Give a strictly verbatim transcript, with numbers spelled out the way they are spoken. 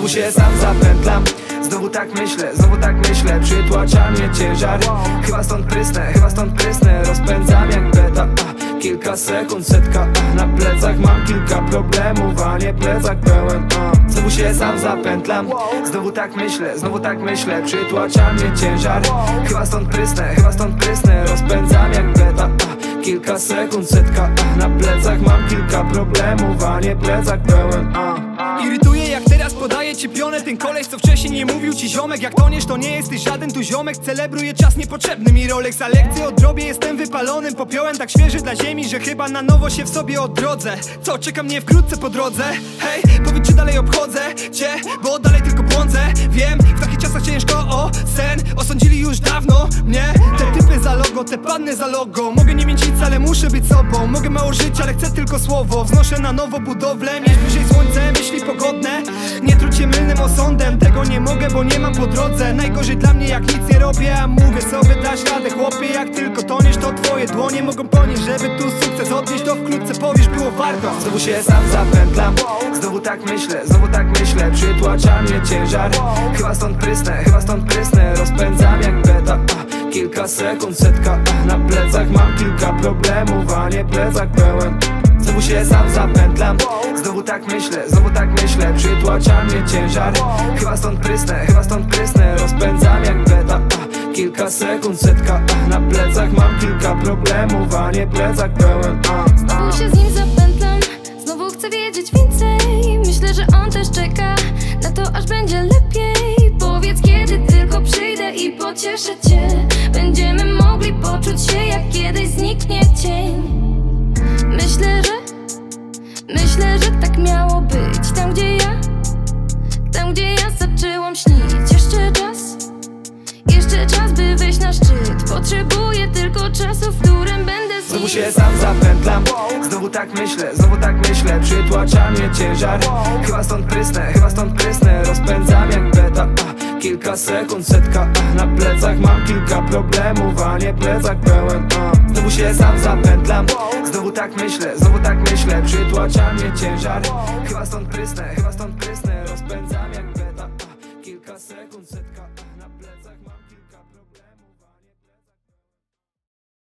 znowu się sam zapętlam. Znowu tak myślę, znowu tak myślę, przytłacza mnie ciężar. Chyba stąd prysnę, chyba stąd prysnę, rozpędzam jak beta. Kilka sekund, setka, na plecach mam kilka problemów, a nie plecak pełen. Znowu się sam zapętlam, znowu tak myślę, znowu tak myślę, przytłacza mnie ciężar. Chyba stąd prysnę, chyba stąd prysnę, rozpędzam jak beta. Kilka sekund, setka, na plecach mam kilka problemów, a nie plecak pełen. Irytuje, jak teraz podaję ci pionę ten koleś, co wcześniej nie mówił ci ziomek. Jak toniesz, to nie jesteś żaden tu ziomek. Celebruję czas niepotrzebny mi Rolex, a lekcje odrobię, jestem wypalonym popiołem, tak świeży dla ziemi, że chyba na nowo się w sobie odrodzę. Co, czeka mnie wkrótce po drodze? Hej, powiedz, czy dalej obchodzę cię, bo dalej tylko błądzę. Wiem, w takich czasach ciężko o sen, osądzili już dawno mnie. Te typy za logo, te panny za logo. Mogę nie mieć nic, ale muszę być sobą. Mogę mało żyć, ale chcę tylko słowo. Wznoszę na nowo budowlę, mieć bliżej słońce, myśli pogodne. Nie truć się mylnym osądem, tego nie mogę, bo nie mam po drodze. Najgorzej dla mnie, jak nic nie robię, a mówię sobie, dasz radę chłopie. Jak tylko toniesz, to twoje dłonie mogą ponieść. Żeby tu sukces odnieść, to wkrótce powiesz, było warto. Znowu się sam zapętlam, znowu tak myślę, znowu tak myślę, przytłacza mnie ciężar. Chyba stąd prysnę, chyba stąd prysnę, rozpędzam jak beta. Kilka sekund, setka, na plecach mam kilka problemów, a nie plecak pełen. Znowu się sam zapętlam, znowu tak myślę, znowu tak myślę, przytłacza mnie ciężar. Chyba stąd prysnę, chyba stąd prysnę, rozpędzam jak beta. Kilka sekund, setka, na plecach mam kilka problemów, a nie plecak pełen. Znowu się z nim zapętlam, znowu chcę wiedzieć więcej. Myślę, że on też czeka na to, aż będzie lepiej. Powiedz, kiedy tylko przyjdę i pocieszę cię. Będziemy mogli poczuć się, jak kiedyś zniknie cień. Myślę, że, myślę, że tak miało być. Tam, gdzie ja, tam, gdzie ja zaczęłam śnić. Jeszcze czas, jeszcze czas, by wejść na szczyt. Potrzebuję tylko czasu, w którym będę z nim. Znowu się sam zapętlam, znowu tak myślę, znowu tak myślę, przytłacza mnie ciężar. Chyba stąd prysnę, chyba stąd prysnę, rozpędzam jak beta. Kilka sekund, setka, na plecach mam kilka problemów, a nie plecak pełen. Znowu się sam zapętlam, znowu tak myślę, znowu tak myślę, przytłacza mnie ciężar. Chyba stąd